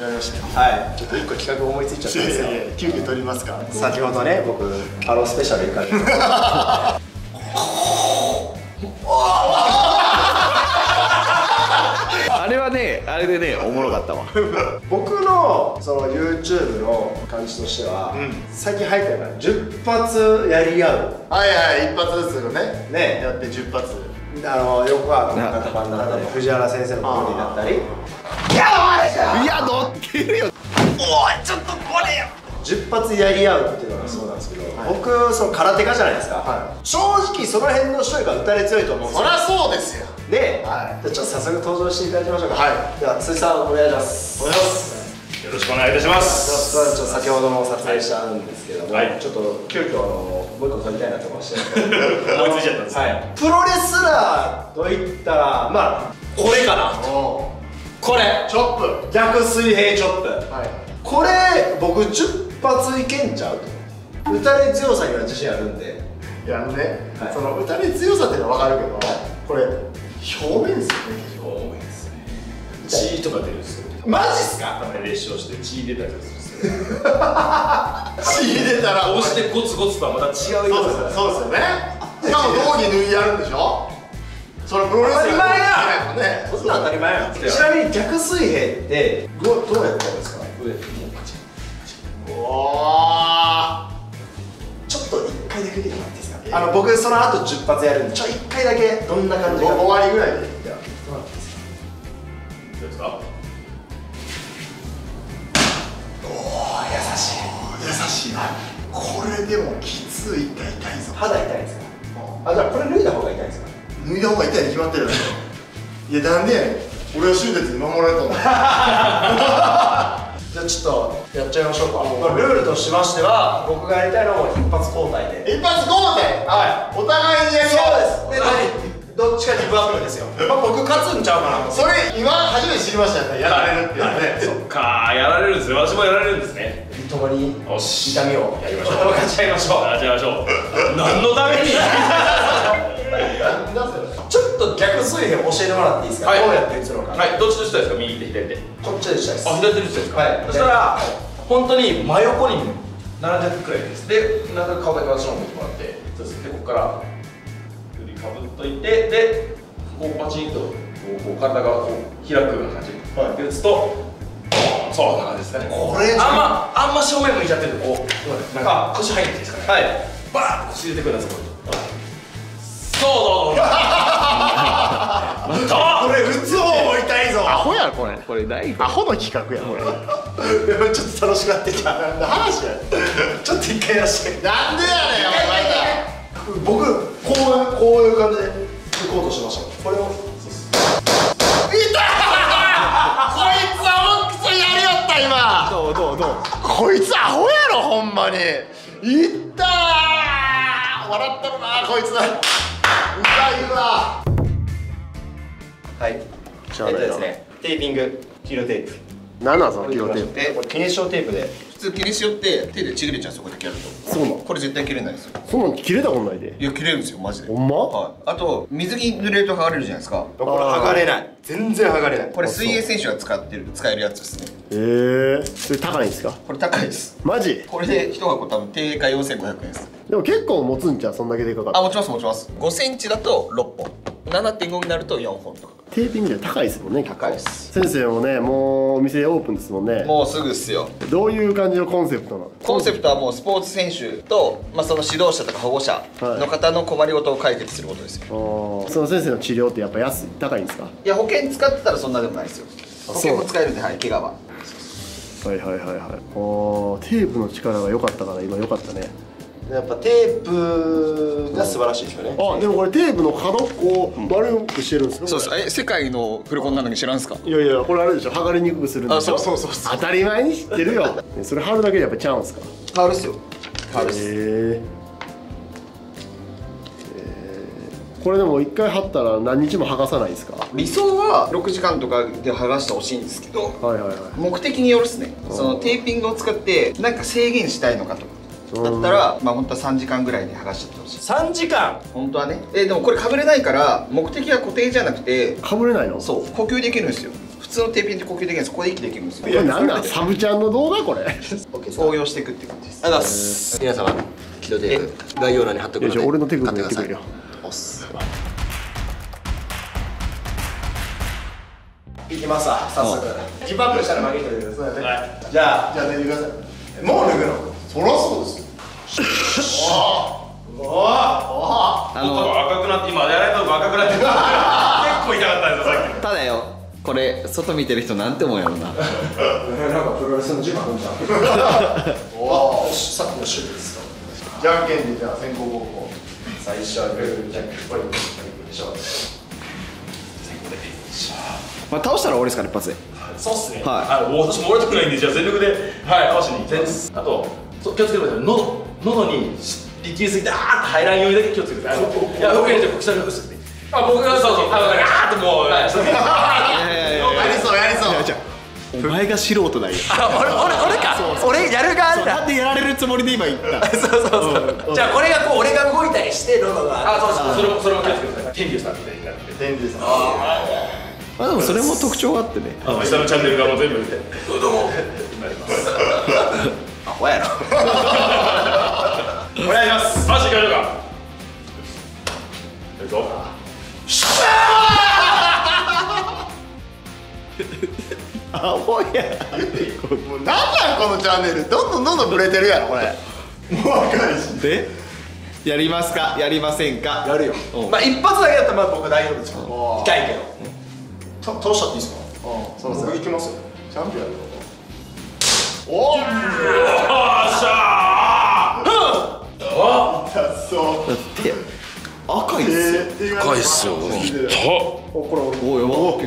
やりましたね。はい、ちょっと1個企画思いついちゃったんですよ。急遽撮りますか。先ほどね、僕ハロースペシャル行かれてあれはね、あれでね、おもろかったわ。僕のその YouTube の感じとしては、最近入ったから10発やり合う。はいはい、1発ずつのね、やって10発。横川の方々だったり、藤原先生のコンビだったり。いやおい、いや乗ってるよ。おいちょっとこれよ。10発やり合うっていうのがそうなんですけど、僕その空手家じゃないですか。正直その辺の人が打たれ強いと思うんですよ。そりゃそうですよ。で、ちょっと早速登場していただきましょうか。では辻さんお願いします。お願いします。よろしくお願いいたします。ちょっと先ほども撮影したんですけども、ちょっと急遽もう一個撮りたいなと思いまして。思いついちゃったんです。プロレスラーといったらまあこれかな。これチョップ、逆水平チョップ、はい、これ僕10発いけんちゃうと。打たれ強さには自信あるんで。いやね、はい、その打たれ強さっていうのは分かるけど、これ表面ですよね。表面ですね。血とか出るんですよ。マジっすか。頭に裂傷して血出たりするんですよ。血出たら押してゴツゴツとはまた違うようですね。そうですよね。しかも胴に縫いやるんでしょ。それプロレス当たり前や。そんな当たり前や。ちなみに逆水平ってどうやったんですか。ちょっと一回だけでもらっていいですか。僕その後10発やるんで、ちょ一回だけどんな感じか終わりぐらいで。いや、どうなんですか。どうですか。おお、優しい。優しいな。これでもきつい。痛い痛いぞ。肌痛いですか。あ、じゃあこれ脱いだ方が痛いですか。脱いだ方が痛いに決まってるんだよ。いや、なんでやねん。俺は終節に守られたんだ。じゃあちょっとやっちゃいましょうか。ルールとしましては、僕がやりたいのは一発交代で。一発交代。はい、お互いにやり合う。そうです。で、どっちかギブアップですよ。僕勝つんちゃうかな。それ今初めて知りましたね。やられるっていうね。そっか、やられるんですね。私もやられるんですね。共に痛みをやりましょう。分かち合いましょう。分かち合いましょう。何のために。ちょっと逆水平教えてもらっていいですか。どうやって打つのか。はい、どっちで打ちたいですか。右手左手。こっちで打ちたいです。あ、左手で打ちたいですか。はい。そしたら本当に真横に並んでくくらいです。で、なんか顔だけ私の向いてもらって、そうです。で、ここから振りかぶっといて、で、こうパチンとこう体がこう開くような感じ。はい。で打つと。そうなんですね。これあんま正面向いちゃってるとこうなんか腰入っていいですかね。はい。バーッ腰入れてくるんです。そうそうそうそう。これ打つ方も痛いぞ。アホやこれ。これない。アホの企画やこれ。ちょっと楽しくなってきた。話や。ちょっと一回やらして。なんでやねん。僕こういう感じで行こうとしました。これを。痛い。こいつは本当にやりよった今。どう。こいつアホやろほんまに。痛い。笑ったのなこいつだ。はい、ですね、テーピング、キロテープ。何なんそのキロテープ。で、これキネシオテープで。普通キネシオって手でちぎれちゃうそこで切ると。そうなん。これ絶対切れないですよ。そうなん、切れたことないで。いや切れるんですよマジで。ほんま？はい。あと水着濡れると剥がれるじゃないですか。これ剥がれない。全然剥がれない。これ水泳選手が使えるやつですね。それ高いんですか？これ高いです。マジ？これで一箱多分定価4500円です。でも結構持つんじゃん、そんだけでかかった。あ、持ちます。5センチだと6本、7.5 になると4本とか。テーピングじゃ高いですもんね。高いです。先生もね、もうお店オープンですもんね。もうすぐっすよ。どういう感じのコンセプトなの？コンセプトはもうスポーツ選手と、その指導者とか保護者の方の困りごとを解決することですよ。その先生の治療ってやっぱ高いんですか？いや保険使ってたらそんなでもないですよ。保険も使えるんで、はい、怪我は。はい。おー、テープの力が良かったから今良かったね。やっぱテープが素晴らしいですよね。あ、でもこれテープの角こう丸くしてるんですね。そうです。え、世界のフルコンなのに知らんすか。いやいや、これあれでしょ、剥がれにくくするんでしょ。そう当たり前に知ってるよ。それ貼るだけでやっぱちゃうんすか。貼るっすよ。貼るっす。これでも1回剥ったら何日も剥がさないですか。理想は6時間とかで剥がしてほしいんですけど、目的によるっすね。そのテーピングを使ってなんか制限したいのかとかだったら、本当は3時間ぐらいで剥がしちゃってほしい。3時間。本当はね。でもこれかぶれないから目的は固定じゃなくて。かぶれないの？そう、呼吸できるんですよ。普通の低ピンで呼吸できるんです。ここで息できるんですよ。これなんだ、サブちゃんの動画これ。応用していくって感じです。ありがとうございます。皆様、木戸テープ概要欄に貼ってください。俺のテープ貼ってください。押す。いきますわ。早速。ジップアップしたら曲げてくださいね。じゃあ脱いでください。もう脱ぐの？そらそうです。おお。赤くなって今やられたの赤くなって。結構痛かったですさっき。ただよ。これ外見てる人なんて思うやろな。なんかプロレスのジムみたいな。おお、さっきのシューですか。じゃんけんでじゃあ先行後攻。最初はグーじゃんけんぽい。でしょ。先行で。まあ倒したら俺ですかね一発で。そうっすね。はい。私も俺とくないんでじゃあ全力ではい倒しに行きます。あと気をつけてください。喉に力入れすぎてあーって入らんようにだけ気をつけてください。いや僕入れて僕下に落として。あ僕がそうそうあーってもう。お前が素人だよ。俺か。俺やる側だ。なんでやられるつもりで今言った。そう。じゃあこれがこう俺が動いたりして喉が。あそうそう。それも気をつけてください。天竜さんみたいになって。天竜さん。まあでもそれも特徴があってね。下のチャンネルがもう全部見て。どうも。なります。あほやろ。お願いします。マジでやるか。行くぞ。青いやもう何なんこのチャンネルどんどんブレてるやろこれもう若いしでやりますかやりませんかやるよまあ一発だけだったら僕大丈夫ですけど痛いけど倒しちゃっていいですか僕いきますよチャンピオンやるのおっよっしゃあ痛そう赤いっすよ赤いっすよこれ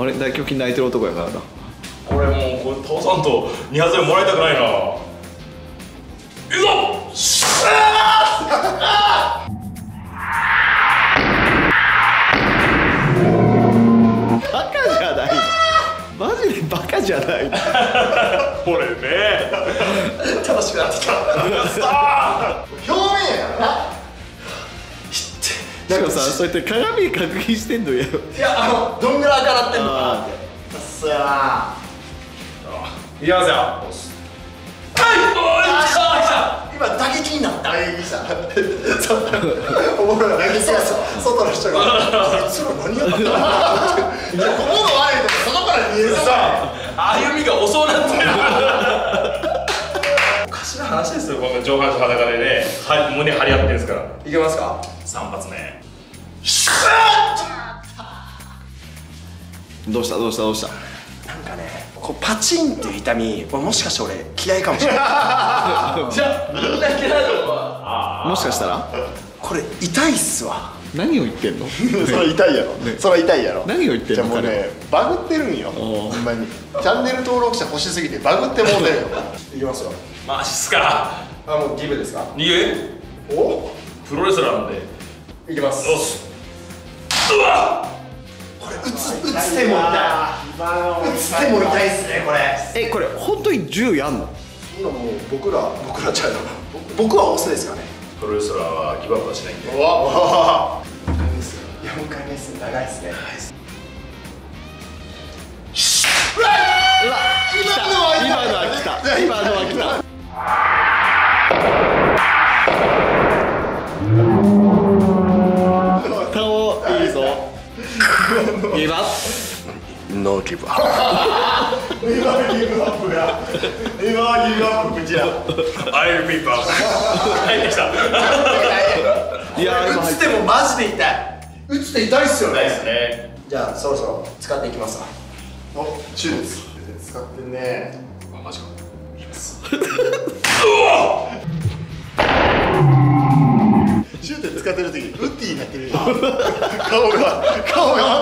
あれ大胸筋泣いてる男やからなこれもうこれ倒さんと2発目もらいたくないな行くぞシューバカじゃないマジでバカじゃないこれね楽しくなってきた表面やなしかもさ、そうやって鏡確認してんのやろいや、どんぐらい赤なってんのかなってうっそやないきますよはいおーい今、打撃になった打撃したおもろい打撃した外の人がこいつら何やったんだっていや、ここの悪いとこ外から見えるさ歩みが遅うなってるおかしな話ですよ、この上半身裸でね胸張り合ってるんですからいけますか3発目どうしたなんかねこうパチンっていう痛みもしかして俺嫌いかもしれないじゃあみんな嫌いだと思うもしかしたらこれ痛いっすわ何を言ってんのそれ痛いやろ何を言ってんのもうねバグってるんよほんまにチャンネル登録者欲しすぎてバグってもうてるよいきますよマジっすかあもうギブですか逃げおプロレスラーなんでいきますよしうわこれ打つ手も痛いっすねこれこれ本当に10やんの今もう僕らちゃう僕はオスですかねプロレスラーはギブアップはしないんでうわ4回目です長いっすねうわ今のは来た顔いいぞギブアップノーギブアップ今はギブアップが今はギブアップこちらI'll be back入ってきたいや打つ手もマジで痛い打つ手痛いっすよねじゃあそろそろ使っていきますわおっシューです使ってねあマジかいきますシュート使ってる時ウッディになってる顔がま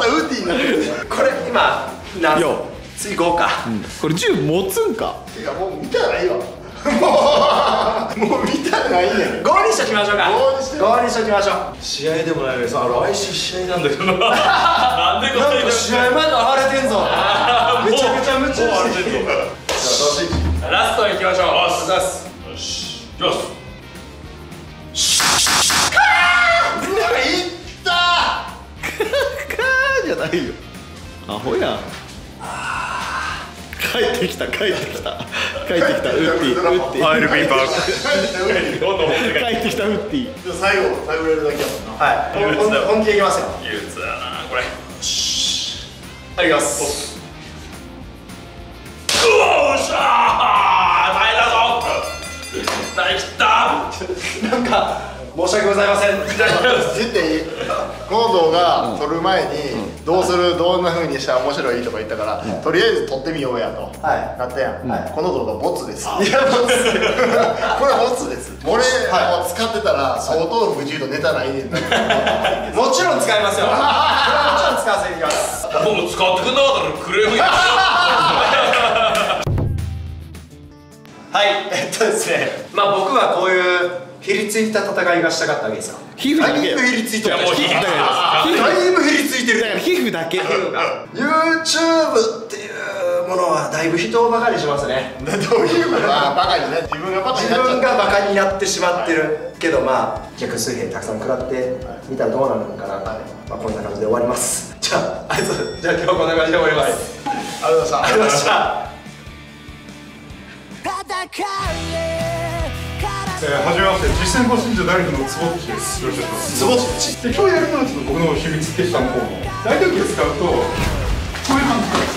たウッディになってるこれ今何次5かこれ銃持つんかいやもう見たらいいわもう見たらないね5にしときましょうか5にしときましょう試合でもないのにさ来週試合なんだけどなんでこれ試合前の荒れてんぞめちゃめちゃ夢中してるじゃあラストいきましょうよしいきますいったーじゃないよアホやん帰ってきたウッディ。最後頼れるだけやもんな。はい。本気でいきますよ。憂鬱だなこれ。ありがとうございます。おっしゃー。耐えたぞ。なんか。申し訳ございません。言っていい？ゴードンが撮る前にどうする、どんな風にしたら面白いとか言ったから、とりあえず撮ってみようやとなったやん。この動画ボツです。いやボツ。これボツです。俺使ってたら相当不自由とネタないねん。もちろん使いますよ。もちろん使わせていきます。僕も使ってくんなかったらクレームや。はいですね。まあ僕はこういう。へりついた戦いがしたかったわけですよ。皮膚だけ。だいぶへりついてる。だいぶへりついてる。皮膚だけ。YouTube っていうものはだいぶ人をバカにしますね。どういうこと？バカにね。自分がバカになってしまってる。けどまあ逆水平たくさん食らってみたらどうなるのかな。まあこんな感じで終わります。じゃあ今日こんな感じで終わります。ありがとうございました。はじめまして、実践コ信者代理のつぼっちです。よろしくお願いします。つぼっち。で、今日やるのはちょっと僕の秘密結社の方の大体使うとこういう感じ。